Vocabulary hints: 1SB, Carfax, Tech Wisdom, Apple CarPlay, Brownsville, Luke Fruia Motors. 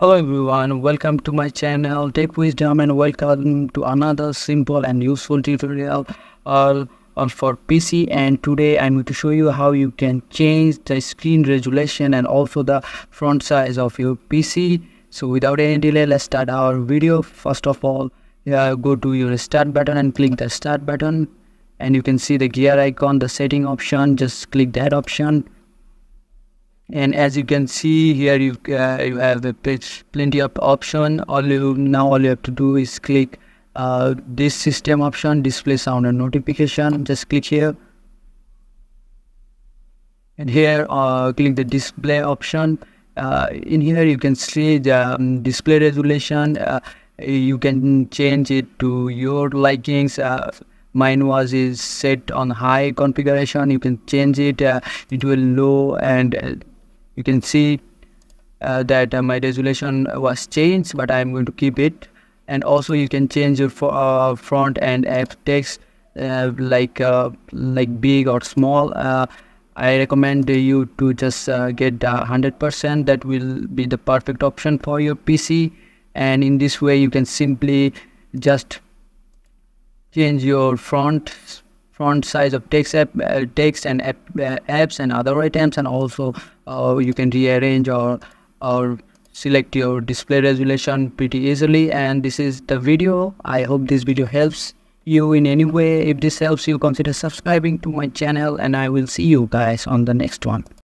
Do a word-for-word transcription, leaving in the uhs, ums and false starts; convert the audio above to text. Hello everyone, welcome to my channel Tech Wisdom and welcome to another simple and useful tutorial all, all for P C. And today I'm going to show you how you can change the screen resolution and also the font size of your P C. So without any delay, let's start our video. First of all, yeah, go to your start button and click the start button, and you can see the gear icon, the setting option. Just click that option. And as you can see here, you uh, you have the page, plenty of option. All you now all you have to do is click uh, this system option, display sound and notification. Just click here, and here uh, click the display option. Uh, in here you can see the um, display resolution. Uh, you can change it to your likings. Uh, mine was is set on high configuration. You can change it uh, into a low, and uh, you can see uh, that uh, my resolution was changed, but I'm going to keep it. And also you can change your uh, front and app text uh, like uh, like big or small. Uh, I recommend you to just uh, get uh, one hundred percent. That will be the perfect option for your P C. And in this way you can simply just change your front font size of text app, uh, text and app, uh, apps and other items, and also uh, you can rearrange or or select your display resolution pretty easily. And this is the video. I hope this video helps you in any way. If this helps you, consider subscribing to my channel, and I will see you guys on the next one.